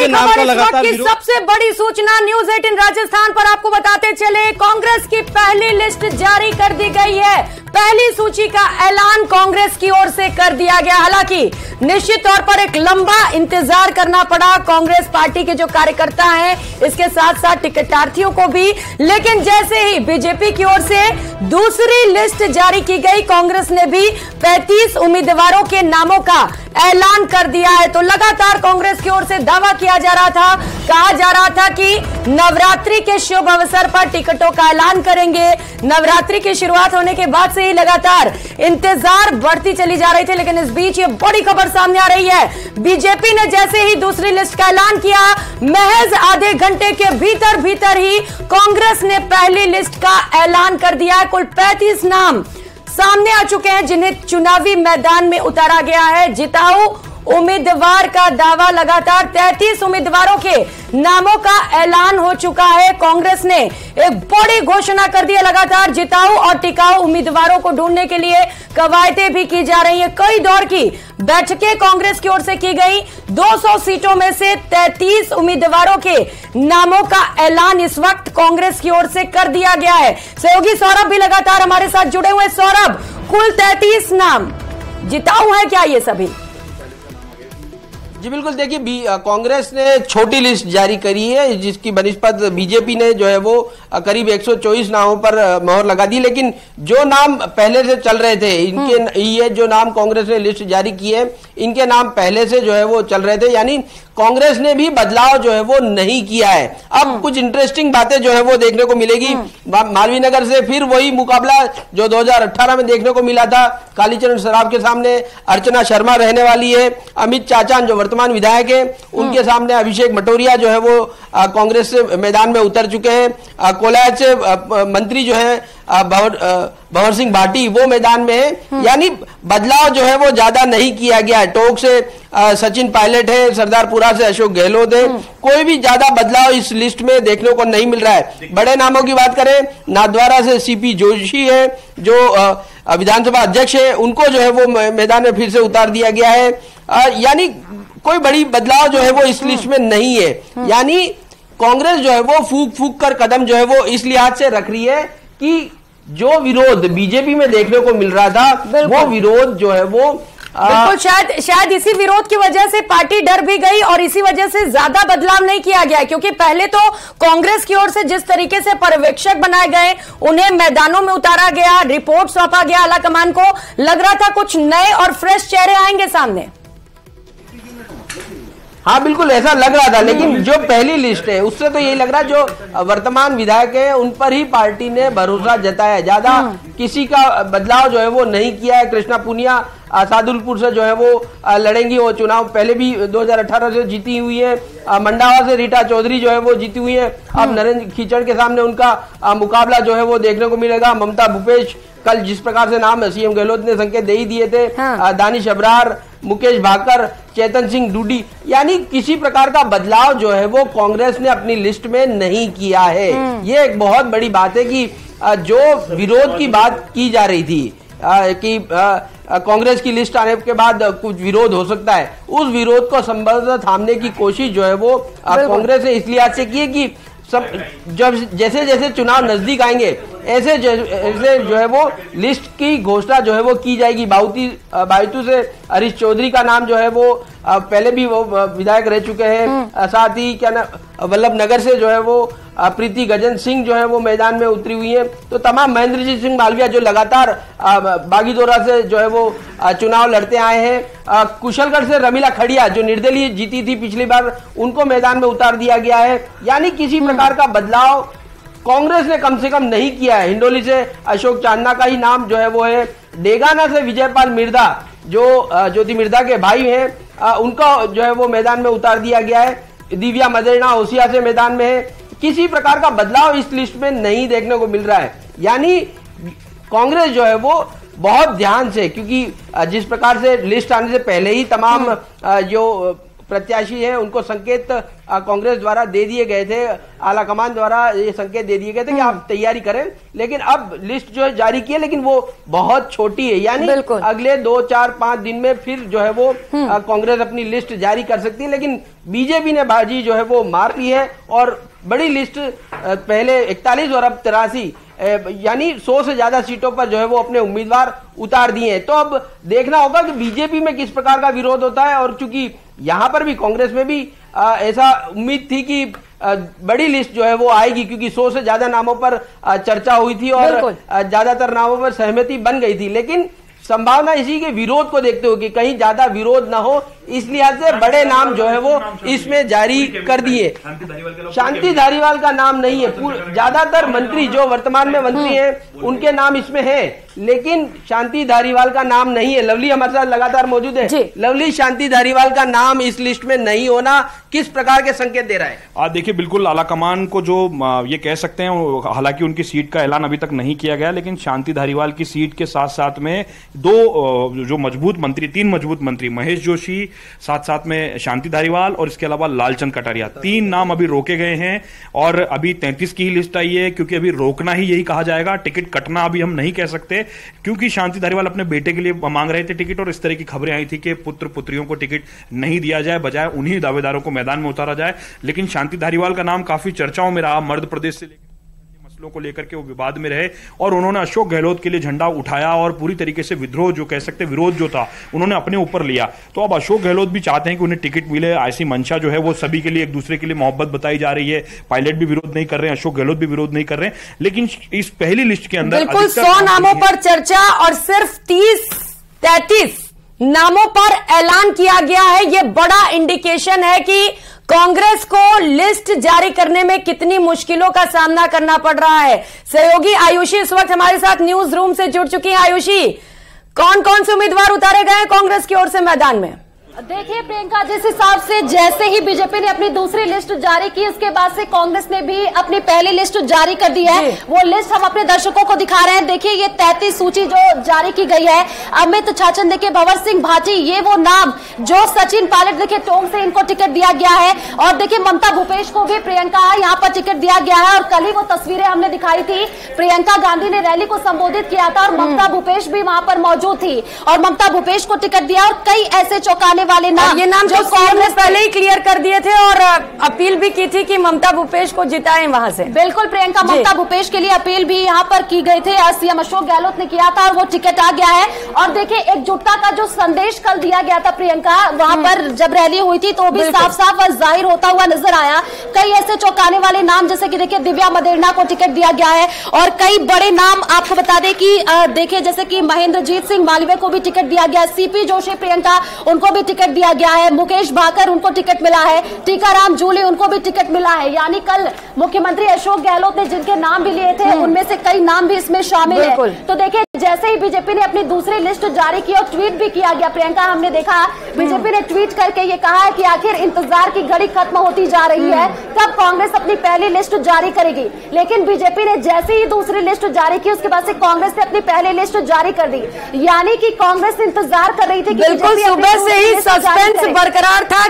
के नाम का लगातार विरोध। सबसे बड़ी सूचना न्यूज 18 राजस्थान पर आपको बताते चले, कांग्रेस की पहली लिस्ट जारी कर दी गई है। पहली सूची का ऐलान कांग्रेस की ओर से कर दिया गया। हालांकि निश्चित तौर पर एक लंबा इंतजार करना पड़ा कांग्रेस पार्टी के जो कार्यकर्ता हैं, इसके साथ साथ टिकटार्थियों को भी। लेकिन जैसे ही बीजेपी की ओर से दूसरी लिस्ट जारी की गई, कांग्रेस ने भी 35 उम्मीदवारों के नामों का ऐलान कर दिया है। तो लगातार कांग्रेस की ओर से दावा किया जा रहा था, कहा जा रहा था कि नवरात्रि के शुभ अवसर पर टिकटों का ऐलान करेंगे। नवरात्रि की शुरुआत होने के बाद से ही लगातार इंतजार बढ़ती चली जा रही थी। लेकिन इस बीच ये बड़ी खबर सामने आ रही है, बीजेपी ने जैसे ही दूसरी लिस्ट का ऐलान किया, महज आधे घंटे के भीतर ही कांग्रेस ने पहली लिस्ट का ऐलान कर दिया है। कुल 35 नाम सामने आ चुके हैं जिन्हें चुनावी मैदान में उतारा गया है। जिताऊ उम्मीदवार का दावा, लगातार 33 उम्मीदवारों के नामों का ऐलान हो चुका है। कांग्रेस ने एक बड़ी घोषणा कर दी है। लगातार जिताऊ और टिकाऊ उम्मीदवारों को ढूंढने के लिए कवायतें भी की जा रही हैं। कई दौर की बैठकें कांग्रेस की ओर से की गई। 200 सीटों में से 33 उम्मीदवारों के नामों का ऐलान इस वक्त कांग्रेस की ओर से कर दिया गया है। सहयोगी सौरभ भी लगातार हमारे साथ जुड़े हुए। सौरभ, कुल 33 नाम जिताऊ है क्या ये सभी? जी बिल्कुल, देखिए कांग्रेस ने छोटी लिस्ट जारी करी है जिसकी बनिस्पत बीजेपी ने जो है वो करीब 124 नामों पर मोहर लगा दी। लेकिन जो नाम पहले से चल रहे थे, इनके ये जो नाम कांग्रेस ने लिस्ट जारी की है, इनके नाम पहले से जो है वो चल रहे थे, यानी कांग्रेस ने भी बदलाव जो है वो नहीं किया है। अब कुछ इंटरेस्टिंग बातें जो है वो देखने को मिलेगी। मालवीय नगर से फिर वही मुकाबला जो 2018 में देखने को मिला था, कालीचरण सराफ के सामने अर्चना शर्मा रहने वाली है। अमित चाचा जो वर्तमान विधायक है, उनके सामने अभिषेक मटोरिया जो है वो कांग्रेस से मैदान में उतर चुके हैं। कोलायत से मंत्री जो है बहुर सिंह भाटी, वो मैदान में है। यानी बदलाव जो है वो ज्यादा नहीं किया गया है। टोंक से सचिन पायलट है, सरदारपुरा से अशोक गहलोत है। कोई भी ज्यादा बदलाव इस लिस्ट में देखने को नहीं मिल रहा है। बड़े नामों की बात करें, नादवारा से सीपी जोशी है जो विधानसभा अध्यक्ष है, उनको जो है वो मैदान में फिर से उतार दिया गया है। यानी कोई बड़ी बदलाव जो है वो इस लिस्ट में नहीं है। यानी कांग्रेस जो है वो फूंक कर कदम जो है वो इस लिहाज से रख रही है कि जो विरोध बीजेपी में देखने को मिल रहा था, वो विरोध जो है वो बिल्कुल शायद इसी विरोध की वजह से पार्टी डर भी गई और इसी वजह से ज्यादा बदलाव नहीं किया गया। क्योंकि पहले तो कांग्रेस की ओर से जिस तरीके से पर्यवेक्षक बनाए गए, उन्हें मैदानों में उतारा गया, रिपोर्ट सौंपा गया आला कमान को, लग रहा था कुछ नए और फ्रेश चेहरे आएंगे सामने। हाँ बिल्कुल ऐसा लग रहा था। लेकिन जो पहली लिस्ट है उससे तो यही लग रहा है जो वर्तमान विधायक है उन पर ही पार्टी ने भरोसा जताया, ज्यादा किसी का बदलाव जो है वो नहीं किया है। कृष्णा पुनिया सादुलपुर से जो है वो लड़ेंगी, वो चुनाव पहले भी 2018 से जीती हुई है। मंडावा से रीटा चौधरी जो है वो जीती हुई है। अब नरेंद्र खीचड़ के सामने उनका मुकाबला जो है वो देखने को मिलेगा। ममता भूपेश, कल जिस प्रकार से नाम सीएम गहलोत ने संकेत दे ही दिए थे, दानिश अबरार, मुकेश भाकर, चेतन सिंह डूडी, यानी किसी प्रकार का बदलाव जो है वो कांग्रेस ने अपनी लिस्ट में नहीं किया है। ये एक बहुत बड़ी बात है कि जो विरोध की बात की जा रही थी कि कांग्रेस की लिस्ट आने के बाद कुछ विरोध हो सकता है, उस विरोध को संभवतः थामने की कोशिश जो है वो कांग्रेस ने इस लिहाज से की है कि सब जब जैसे जैसे चुनाव नजदीक आएंगे ऐसे ऐसे जो है वो लिस्ट की घोषणा जो है वो की जाएगी। बायतू से हरीश चौधरी का नाम जो है वो पहले भी वो विधायक रह चुके हैं। साथ ही वल्लभ नगर से जो है वो प्रीति गजन सिंह जो है वो मैदान में उतरी हुई है। तो तमाम महेंद्रजीत सिंह मालवीय जो लगातार बागीदोरा से जो है वो चुनाव लड़ते आए हैं। कुशलगढ़ से रमीला खड़िया जो निर्दलीय जीती थी पिछली बार, उनको मैदान में उतार दिया गया है। यानी किसी प्रकार का बदलाव कांग्रेस ने कम से कम नहीं किया है। हिंडोली से अशोक चांदना का ही नाम जो है वो है। डेगाना से विजयपाल मिर्धा जो ज्योति मिर्धा के भाई हैं, उनका जो है वो मैदान में उतार दिया गया है। दिव्या मदेना ओसिया से मैदान में है। किसी प्रकार का बदलाव इस लिस्ट में नहीं देखने को मिल रहा है। यानी कांग्रेस जो है वो बहुत ध्यान से, क्योंकि जिस प्रकार से लिस्ट आने से पहले ही तमाम जो प्रत्याशी हैं उनको संकेत कांग्रेस द्वारा दे दिए गए थे, आलाकमान द्वारा ये संकेत दे दिए गए थे कि आप तैयारी करें, लेकिन अब लिस्ट जो है जारी की है लेकिन वो बहुत छोटी है, यानी अगले 2-4-5 दिन में फिर जो है वो कांग्रेस अपनी लिस्ट जारी कर सकती है। लेकिन बीजेपी ने बाजी जो है वो मार ली है और बड़ी लिस्ट पहले 41 और अब 83 यानी 100 से ज्यादा सीटों पर जो है वो अपने उम्मीदवार उतार दिए हैं। तो अब देखना होगा कि बीजेपी में किस प्रकार का विरोध होता है, और चूंकि यहां पर भी कांग्रेस में भी ऐसा उम्मीद थी कि बड़ी लिस्ट जो है वो आएगी, क्योंकि 100 से ज्यादा नामों पर चर्चा हुई थी और ज्यादातर नामों पर सहमति बन गई थी, लेकिन संभावना इसी के विरोध को देखते हुए कि कहीं ज्यादा विरोध ना हो, इस लिहाज से बड़े नाम जो है वो इसमें जारी कर दिए। शांति धारीवाल का नाम नहीं है, ज्यादातर मंत्री जो वर्तमान में मंत्री हैं उनके नाम इसमें है, लेकिन शांति धारीवाल का नाम नहीं है। लवली हमारे साथ लगातार मौजूद है, लवली, शांति धारीवाल का नाम इस लिस्ट में नहीं होना किस प्रकार के संकेत दे रहा है? आज देखिए बिल्कुल आलाकमान को जो ये कह सकते हैं, हालांकि उनकी सीट का ऐलान अभी तक नहीं किया गया, लेकिन शांति धारीवाल की सीट के साथ साथ में दो जो मजबूत मंत्री, 3 मजबूत मंत्री महेश जोशी, साथ साथ में शांति धारीवाल और इसके अलावा लालचंद कटारिया, 3 नाम अभी रोके गए हैं और अभी 33 की ही लिस्ट आई है, क्योंकि अभी रोकना ही यही कहा जाएगा, टिकट कटना अभी हम नहीं कह सकते, क्योंकि शांति धारीवाल अपने बेटे के लिए मांग रहे थे टिकट और इस तरह की खबरें आई थी कि पुत्र पुत्रियों को टिकट नहीं दिया जाए, बजाय उन्हीं दावेदारों को मैदान में उतारा जाए। लेकिन शांति धारीवाल का नाम काफी चर्चाओं में रहा, मध्य प्रदेश से को लेकर के वो विवाद में रहे और उन्होंने अशोक गहलोत के लिए झंडा उठाया और पूरी तरीके से विद्रोह जो कह सकते विरोध जो था उन्होंने अपने ऊपर लिया। तो अब अशोक गहलोत भी चाहते हैं कि उन्हें टिकट मिले, ऐसी मंशा जो है वो सभी के लिए, एक दूसरे के लिए मोहब्बत बताई जा रही है। पायलट भी विरोध नहीं कर रहे हैं, अशोक गहलोत भी विरोध नहीं कर रहे हैं, लेकिन इस पहली लिस्ट के अंदर बिल्कुल 100 नामों पर चर्चा और सिर्फ 33 नामों पर ऐलान किया गया है। यह बड़ा इंडिकेशन है कि कांग्रेस को लिस्ट जारी करने में कितनी मुश्किलों का सामना करना पड़ रहा है। सहयोगी आयुषी इस वक्त हमारे साथ न्यूज रूम से जुड़ चुकी हैं। आयुषी, कौन कौन से उम्मीदवार उतारे गए हैं कांग्रेस की ओर से मैदान में? देखिए प्रियंका, जिस हिसाब से जैसे ही बीजेपी ने अपनी दूसरी लिस्ट जारी की, उसके बाद से कांग्रेस ने भी अपनी पहली लिस्ट जारी कर दी है। वो लिस्ट हम अपने दर्शकों को दिखा रहे हैं। देखिए ये 33 सूची जो जारी की गई है, अमित चाचा, देखिए बहुर सिंह भाटी, ये वो नाम जो सचिन पायलट, देखिए टोंग से इनको टिकट दिया गया है, और देखिए ममता भूपेश को भी प्रियंका यहाँ पर टिकट दिया गया है। और कल ही वो तस्वीरें हमने दिखाई थी, प्रियंका गांधी ने रैली को संबोधित किया था और ममता भूपेश भी वहां पर मौजूद थी और ममता भूपेश को टिकट दिया। और कई ऐसे चौंकाने वाले नाम, ये नाम जो कांग्रेस पहले ही क्लियर कर दिए थे और अपील भी की थी कि ममता भूपेश को जिताएं वहां से। बिल्कुल प्रियंका, ममता भूपेश के लिए अपील भी यहां पर की गई थी, सीएम अशोक गहलोत ने किया था और वो टिकट आ गया है। और देखिए एकजुटता का जो संदेश कल दिया गया था प्रियंका, वहां पर जब रैली हुई थी तो भी साफ साफ और जाहिर होता हुआ नजर आया। कई ऐसे चौंकाने वाले नाम, जैसे कि देखिए दिव्या मदेरना को टिकट दिया गया है और कई बड़े नाम आपको बता दें कि देखिए जैसे कि महेंद्रजीत सिंह मालवीय को भी टिकट दिया गया, सीपी जोशी प्रियंका उनको भी टिकट दिया गया है, मुकेश भाकर उनको टिकट मिला है, टीका राम जूली उनको भी टिकट मिला है। यानी कल मुख्यमंत्री अशोक गहलोत ने जिनके नाम भी लिए थे उनमें से कई नाम भी इसमें शामिल है। तो देखिए जैसे ही बीजेपी ने अपनी दूसरी लिस्ट जारी की और ट्वीट भी किया गया प्रियंका, हमने देखा बीजेपी ने ट्वीट करके ये कहा है कि आखिर इंतजार की घड़ी खत्म होती जा रही है, तब कांग्रेस अपनी पहली लिस्ट जारी करेगी। लेकिन बीजेपी ने जैसे ही दूसरी लिस्ट जारी की, उसके बाद से कांग्रेस ने अपनी पहली लिस्ट जारी कर दी, यानी कि कांग्रेस इंतजार कर रही थी कि बिल्कुल सुबह से ही सस्पेंस बरकरार था।